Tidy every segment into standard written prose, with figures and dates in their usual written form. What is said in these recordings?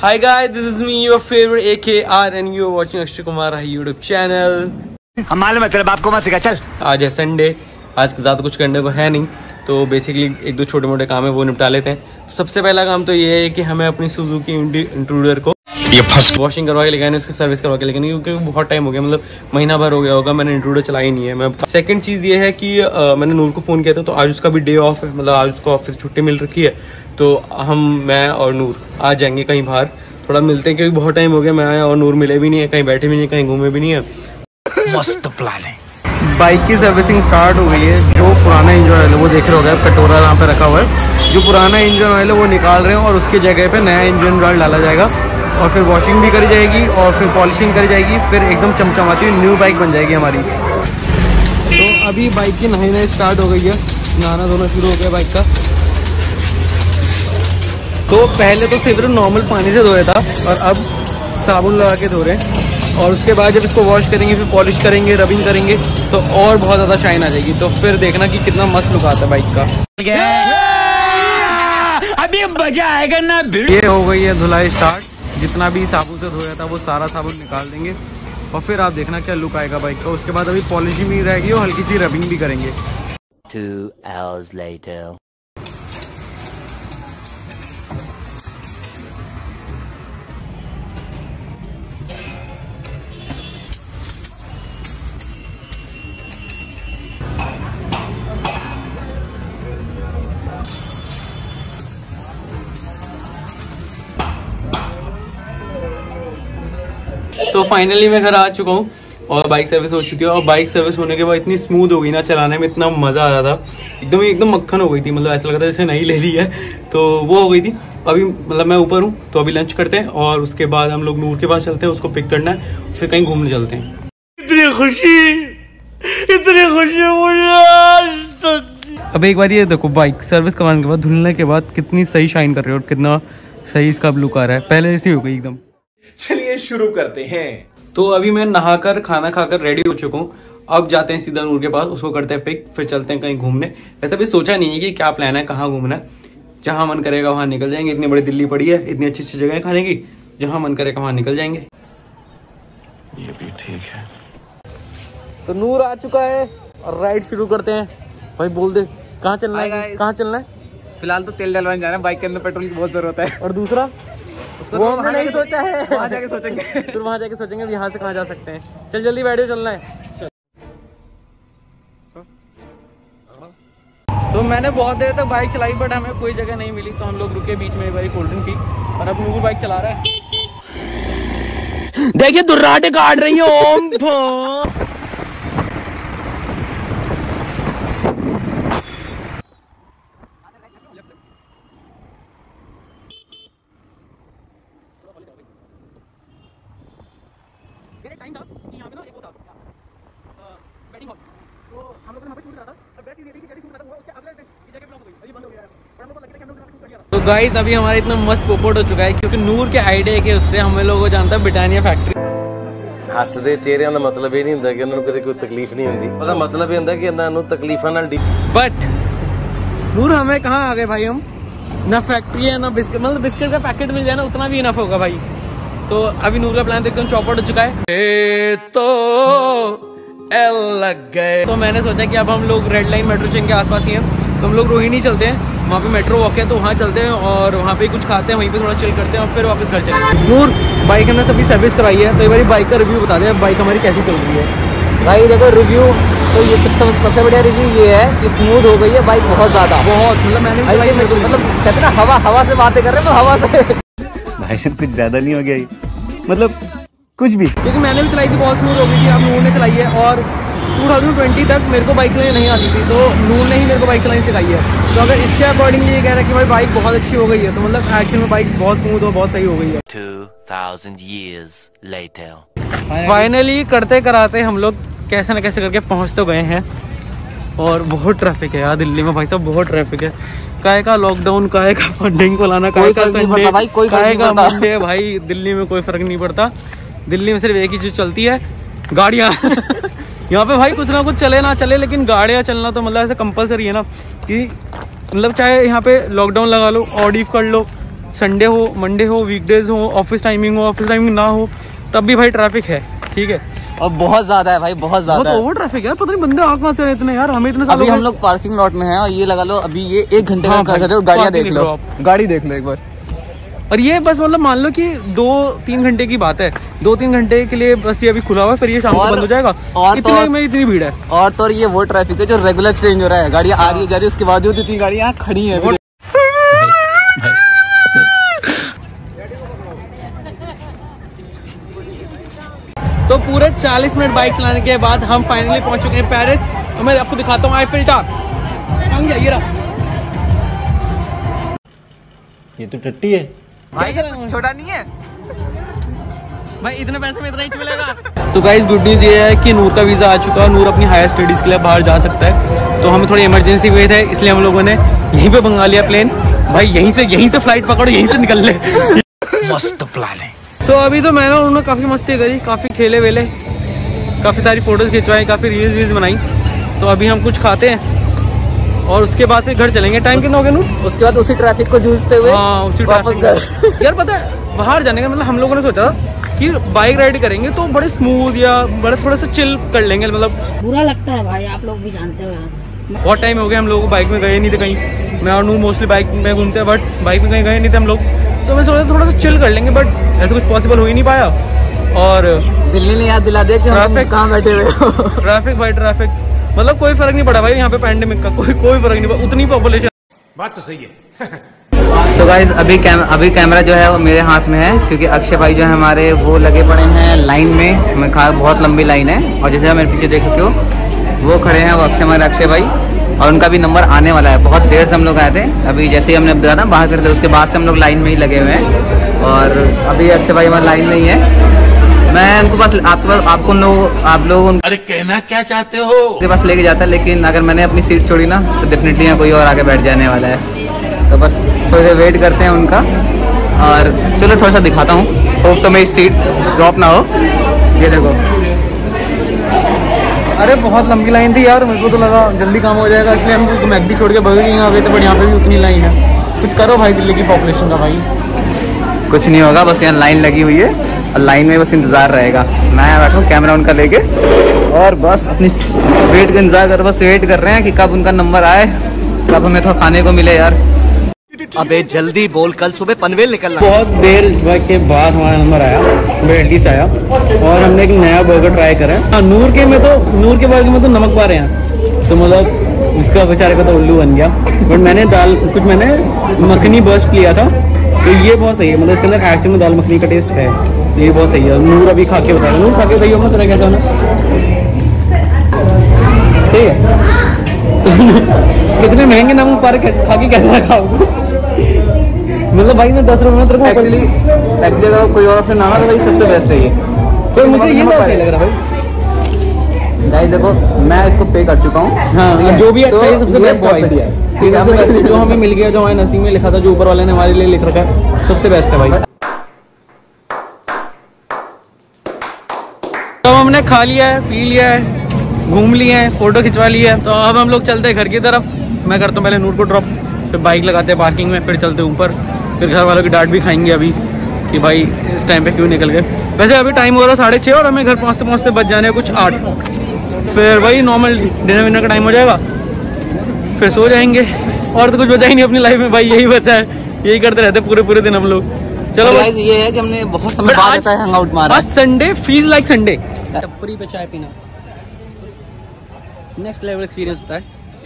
Hi guys, this is me, your favorite AKR, and you are watching Akshay Kumar Rahi YouTube channel. हम मालूम है तेरे बाप को मत सिखा चल। आज है संडे, आज ज़्यादा कुछ करने को है नहीं, तो बेसिकली एक दो छोटे मोटे काम है वो निपटा लेते हैं। सबसे पहला काम तो ये है कि हमें अपनी सुजुकी इंट्रूडर को वॉशिंग करवा के लेकर उसकी सर्विस करवा के लेकर, क्योंकि बहुत टाइम हो गया, मतलब महीना भर हो गया होगा मैंने इंट्रूडर चलाई नहीं है। मैं सेकंड चीज़ ये है कि मैंने नूर को फ़ोन किया था, तो आज उसका भी डे ऑफ है, मतलब आज उसको ऑफिस छुट्टी मिल रखी है, तो मैं और नूर आ जाएंगे कहीं बाहर थोड़ा मिलते हैं, क्योंकि बहुत टाइम हो गया मैं और नूर मिले भी नहीं है, कहीं बैठे भी नहीं, कहीं घूमे भी नहीं है। मस्त प्लान है। बाइक की सर्विसिंग स्टार्ट हो गई है। जो पुराना इंजन ऑयल है वो देख रहे हो गए, कटोरा यहाँ पे रखा हुआ है, जो पुराना इंजन ऑयल है वो निकाल रहे हैं और उसके जगह पे नया इंजन ऑयल डाला जाएगा, और फिर वॉशिंग भी करी जाएगी और फिर पॉलिशिंग करी जाएगी, फिर एकदम चमचमाती हुई न्यू बाइक बन जाएगी हमारी। तो अभी बाइक की नई नई स्टार्ट हो गई है, नहाना धोना शुरू हो गया बाइक का। तो पहले तो सिर्फ नॉर्मल पानी से धोया था और अब साबुन लगा के धो रहे हैं, और उसके बाद जब इसको वॉश करेंगे, फिर पॉलिश करेंगे, रबिंग करेंगे, तो और बहुत ज़्यादा शाइन आ जाएगी। तो फिर देखना कि कितना मस्त लुक आता है बाइक का। अभी मजा आएगा ना। ये हो गई है धुलाई स्टार्ट, जितना भी साबुन से धोया था वो सारा साबुन निकाल देंगे, और फिर आप देखना क्या लुक आएगा बाइक का। उसके बाद अभी पॉलिशिंग भी रहेगी और हल्की सी रबिंग भी करेंगे। 2 hours later. तो फाइनली मैं घर आ चुका हूँ और बाइक सर्विस हो चुकी है, और बाइक सर्विस होने के बाद इतनी स्मूथ हो गई ना, चलाने में इतना मज़ा आ रहा था, एकदम मक्खन हो गई थी, मतलब ऐसा लग रहा था जैसे नई ले ली है, तो वो हो गई थी। अभी मतलब मैं ऊपर हूँ, तो अभी लंच करते हैं और उसके बाद हम लोग नूर के पास चलते हैं, उसको पिक करना है, फिर कहीं घूमने चलते हैं। इतनी खुशी मुझे। अब एक बार ये देखो, बाइक सर्विस करवाने के बाद, धुलने के बाद कितनी सही शाइन कर रही है और कितना सही इसका लुक आ रहा है, पहले जैसी हो गई एकदम। चलिए शुरू करते हैं। तो अभी मैं नहाकर खाना खाकर रेडी हो चुका हूँ, अब जाते हैं सीधा नूर के पास, उसको करते हैं पिक, फिर चलते हैं कहीं घूमने। वैसे भी सोचा नहीं है कि क्या प्लान है, कहाँ घूमना है, जहाँ मन करेगा वहाँ निकल जाएंगे। इतनी बड़ी दिल्ली पड़ी है, इतनी अच्छी अच्छी जगह खाने की, जहाँ मन करेगा वहाँ निकल जाएंगे। ये भी ठीक है। तो नूर आ चुका है और राइड शुरू करते हैं। भाई बोल दे कहाँ चलना है, कहाँ चलना है। फिलहाल तो तेल डलवाने जाना है, बाइक के अंदर पेट्रोल की बहुत जरूरत है, और दूसरा वो हमने नहीं सोचा है, वहाँ जाके सोचेंगे, फिर वहाँ जाके सोचेंगे यहाँ से कहाँ जा सकते हैं। चल जल्दी बैठो, चलना है। चल। तो मैंने बहुत देर तक बाइक चलाई, बट हमें कोई जगह नहीं मिली, तो हम लोग रुके बीच में एक बार कोल्ड ड्रिंक पी, और अब नूर बाइक चला रहा है। देखिए दुर्राटे काट रही है। ओम टाइम था कि यहाँ पे ना एक वो था वेडिंग हॉल, तो हम लोगों ने वहाँ पे शूट करा था, और वैसे ही देखी कैसे शूट करा था वो, उसके अगले दिन ये जगह ब्लॉक हो गई, अभी बंद हो गया है, पर हम लोगों को लगता है कि हम लोगों ने शूट कर दिया था। तो गाइस अभी हमारा इतना मस्त पोपट हो चुका है, क्योंकि नूर के आइडिया के उससे हम लोगों को जानता है ब्रिटानिया फैक्ट्री। हसदे चेहरियां का मतलब ये नहीं होता कि उन्हें कभी कोई तकलीफ नहीं होती, उसका मतलब ये होता कि उन्हें तकलीफां ना डी। बट नूर हमें कहां आ गए भाई, हम ना फैक्ट्री है ना बिस्किट, मतलब बिस्किट का पैकेट मिल जाए ना उतना भी इनफ होगा भाई। तो अभी नूर का प्लान एकदम चौपट हो चुका है। तो मैंने सोचा कि अब हम लोग रेड लाइन मेट्रो स्टेशन के आसपास ही हैं, तो हम लोग रोहिणी चलते हैं, वहाँ पे मेट्रो वॉक है, तो वहाँ चलते हैं और वहाँ पे कुछ खाते हैं, वहीं पे थोड़ा चिल करते हैं और फिर वापस घर चलते हैं। नूर बाइक हमने सभी सर्विस कराई है, तो एक बार बाइक का रिव्यू बता दें, बाइक हमारी कैसी चल रही है। भाई देखो रिव्यू, तो ये सबसे बढ़िया रिव्यू ये है कि स्मूथ हो गई है बाइक बहुत ज़्यादा, बहुत मतलब मैंने मतलब कहते ना हवा से बातें कर रहे हैं, हवा से। भाई सब कुछ ज़्यादा नहीं हो गया, मतलब कुछ भी, क्योंकि मैंने भी चलाई थी, बहुत स्मूथ हो गई थी। अब नूर ने चलाई है, और 2020 तक मेरे को बाइक चलानी नहीं आती थी, तो नूर ने ही मेरे को बाइक चलानी सिखाई है। तो अगर इसके अकॉर्डिंगली ये कह रहा है कि भाई बाइक बहुत अच्छी हो गई है, तो मतलब एक्चुअल में बाइक बहुत स्मूथ और बहुत सही हो गई है। 2000 years later. फाइनली करते कराते हम लोग कैसे न कैसे करके पहुँच तो गए हैं, और बहुत ट्रैफिक है यार दिल्ली में भाई साहब, बहुत ट्रैफिक है। काय का लॉकडाउन, काय का फंडिंग को लाना, काय का संडे, काय का मंडे, भाई दिल्ली में कोई फर्क नहीं पड़ता। दिल्ली में सिर्फ एक ही चीज चलती है, गाड़ियाँ। यहाँ पे भाई कुछ ना कुछ चले ना चले, लेकिन गाड़ियाँ चलना तो मतलब ऐसे कंपलसरी है ना, कि मतलब चाहे यहाँ पे लॉकडाउन लगा लो, ऑडीफ कर लो, संडे हो, मंडे हो, वीकडेज हो, ऑफिस टाइमिंग हो, ऑफिस टाइमिंग ना हो, तब भी भाई ट्रैफिक है, ठीक है, और बहुत ज्यादा है भाई, बहुत ज्यादा है, ओवर ट्रैफिक है, पता नहीं बंदे आग कहां से इतने यार। हमें इतने साल अभी हम लोग पार्किंग लॉट में हैं और ये लगा लो अभी ये 1 घंटे का कर रहे हो, गाड़ियां देख लो, गाड़ी देख लो एक बार। और ये बस मतलब मान लो कि 2-3 घंटे की बात है, 2-3 घंटे के लिए बस ये अभी खुला हुआ है, फिर ये शाम को बंद हो जाएगा, और इतने में इतनी भीड़ है। और तो ये वो ट्रैफिक है जो रेगुलर चेंज हो रहा है, गाड़ियां आ रही जा रही है, उसके बावजूद इतनी गाड़ियां खड़ी है। तो पूरे 40 मिनट बाइक चलाने के बाद हम फाइनली पहुंच चुके हैं पेरिस। तो मैं आपको दिखाता हूँ आईफिल टावर। ये तो टट्टी है भाई, छोटा नहीं है भाई, इतने पैसे में इतना ही मिलेगा। तो गाइस गुड न्यूज़ ये है कि नूर का वीज़ा आ चुका है, नूर अपनी हायर स्टडीज़ के लिए बाहर जा सकता है। तो हमें थोड़ी इमरजेंसी हुई है, इसलिए हम लोगों ने यहीं पर मंगा लिया प्लेन भाई, यहीं से फ्लाइट पकड़ो, यहीं से निकल ले, मस्त प्लान है। तो अभी तो मैंने उन्होंने काफ़ी मस्ती करी, काफ़ी खेले वेले, काफ़ी सारी फोटोज़ खिंचवाई, काफ़ी रील्स बनाई। तो अभी हम कुछ खाते हैं और उसके बाद फिर घर चलेंगे। टाइम कितना हो गया नूर? उसके बाद उसी ट्रैफिक को जूझते हुए, हाँ उसी ट्रैफिक यार। पता है बाहर जाने का मतलब हम लोगों ने सोचा कि बाइक राइड करेंगे तो बड़े स्मूथ या बड़े थोड़ा सा चिल कर लेंगे, मतलब बुरा लगता है भाई, आप लोग भी जानते हो। बहुत टाइम हो गया हम लोग को बाइक में गए नहीं थे कहीं, मैं और नूर मोस्टली बाइक में घूमते हैं, बट बाइक में कहीं गए नहीं थे हम लोग। तो मैं सोचा थोड़ा सा चिल कर लेंगे, बट ऐसा कुछ पॉसिबल हो ही नहीं पाया। और दिल्ली ने याद दिला दिया कि ट्रैफिक कहाँ बैठे हुए ट्रैफिक भाई ट्रैफिक, मतलब कोई फर्क नहीं पड़ा भाई यहाँ पे पैंडेमिक का, कोई फर्क नहीं पड़ा, उतनी पॉपुलेशन। बात तो सही है। So guys, अभी कैमरा जो है वो मेरे हाथ में है, क्योंकि अक्षय भाई जो है हमारे वो लगे पड़े हैं लाइन में, मैं बहुत लंबी लाइन है, और जैसे मेरे पीछे देख सकते हो वो खड़े हैं वो अक्षय भाई, और उनका भी नंबर आने वाला है। बहुत देर से हम लोग आए थे, अभी जैसे ही हमने बताया बाहर करते उसके बाद से हम लोग लाइन में ही लगे हुए हैं, और अभी अक्षय भाई हमारा लाइन नहीं है। मैं उनको बस आपके पास आपको आप लोग अरे कहना क्या चाहते हो उनके पास लेके जाता, लेकिन अगर मैंने अपनी सीट छोड़ी ना तो डेफिनेटली यहाँ कोई और आगे बैठ जाने वाला है। तो बस थोड़ी देर वेट करते हैं उनका, और चलो थोड़ा सा दिखाता हूँ, होप तो मेरी सीट ड्रॉप ना हो। ये देखो, अरे बहुत लंबी लाइन थी यार, मेरे को तो लगा जल्दी काम हो जाएगा इसलिए हम तो मैक भी छोड़ के भाग नहीं आ गए थे, बट यहाँ पे भी उतनी लाइन है। कुछ करो भाई दिल्ली की पॉपुलेशन का, भाई कुछ नहीं होगा, बस यहाँ लाइन लगी हुई है और लाइन में बस इंतज़ार रहेगा। मैं यहाँ बैठा हूँ कैमरा उनका लेके, और बस अपनी वेट का इंतजार कर, बस वेट कर रहे हैं कि कब उनका नंबर आए, कब हमें थोड़ा खाने को मिले यार। अबे जल्दी बोल, कल सुबह पनवेल निकलना। बहुत देर के बाद हमारा नंबर आया, वेटलिस्ट आया, और हमने एक नया बर्गर ट्राई करा है। नूर के बर्गर में तो नमक पा रहे हैं, तो मतलब उसका बेचारे का तो उल्लू बन गया। बट मैंने मैंने मखनी बर्स्ट लिया था, तो ये बहुत सही है, मतलब इसके अंदर एक्चुअल में दाल मखनी का टेस्ट है, ये बहुत सही है। नूर अभी खा के बताया, नूर खा के बताइए होगा तेरा कैसा होना, ठीक है? इतने महंगे नमक पा रहे खा के कैसा खाओगे, मतलब भाई मैं 10 रुपए में तेरे को एक्चुअली अगर कोई और अपने नाना तो भाई सबसे बेस्ट है ये, तो मुझे ये नहीं लग रहा भाई। भाई देखो मैं इसको पे कर चुका हूँ, हाँ जो भी अच्छा है सबसे बेस्ट है, जो हमें मिल गया, जो हमारे नसीब में लिखा था, जो ऊपर वाले ने हमारे लिए लिख रखा है, सबसे बेस्ट है भाई। तो हमने खा लिया है, पी लिया है, घूम लिया है, फोटो खिंचवा लिया है, तो अब हम लोग चलते हैं घर की तरफ। मैं करता हूँ पहले नूर को ड्रॉप, फिर बाइक लगाते हैं पार्किंग में, फिर चलते हैं ऊपर, फिर घर वालों की डांट भी खाएंगे अभी कि भाई इस टाइम पे क्यों निकल गए। वैसे अभी टाइम हो रहा है 6:30, और हमें घर पहुँचते बच जाने कुछ 8, फिर वही नॉर्मल डिनर विनर का टाइम हो जाएगा, फिर सो जाएंगे। और तो कुछ बचा ही नहीं अपनी लाइफ में भाई, यही बचा है, यही करते रहते पूरे दिन हम लोग। चलो भाई ये है कि हमने बहुत समय बाद हैंग आउट मारा, आज संडे फील्स लाइक संडे। टपरी पे चाय पीना नेक्स्ट लेवल एक्सपीरियंस होता है,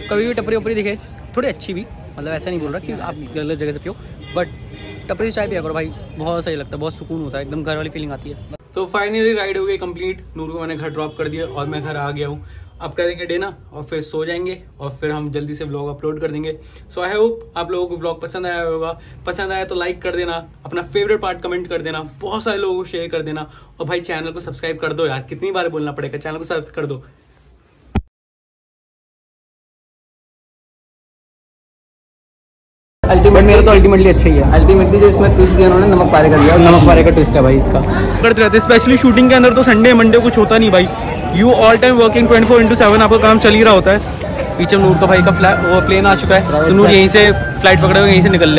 कभी भी टपरी वपरी दिखे थोड़ी अच्छी भी, मतलब ऐसा नहीं बोल रहा कि आप गलत जगह से पियो, बट टपरी चाय पिया करो भाई, बहुत सही लगता है, बहुत सुकून होता है, एकदम घर वाली फीलिंग आती है। तो फाइनली राइड हो गई कंप्लीट, नूर को मैंने घर ड्रॉप कर दिया और मैं घर आ गया हूँ। अब करेंगे डिनर और फिर सो जाएंगे, और फिर हम जल्दी से व्लॉग अपलोड कर देंगे। सो आई होप आप लोगों को व्लॉग पसंद आया होगा, पसंद आया तो लाइक कर देना, अपना फेवरेट पार्ट कमेंट कर देना, बहुत सारे लोगों को शेयर कर देना, और भाई चैनल को सब्सक्राइब कर दो यार, कितनी बार बोलना पड़ेगा, चैनल को सब्सक्राइब कर दो। मेरा तो अल्टीमेटली अच्छा ही है, अल्टीमेटली जो इसमें ट्विस्ट दिया उन्होंने नमक पारे का दिया, और नमक पारे का ट्विस्ट है भाई इसका। करते रहते स्पेशली शूटिंग के अंदर, तो संडे मंडे कुछ होता नहीं भाई, यू ऑल टाइम वर्किंग 24/7 आपका काम चल ही रहा होता है। पीछे नूर का भाई का प्लेन आ चुका है, तो नूर यहीं से फ्लाइट पकड़े हुए यहीं से निकल ले।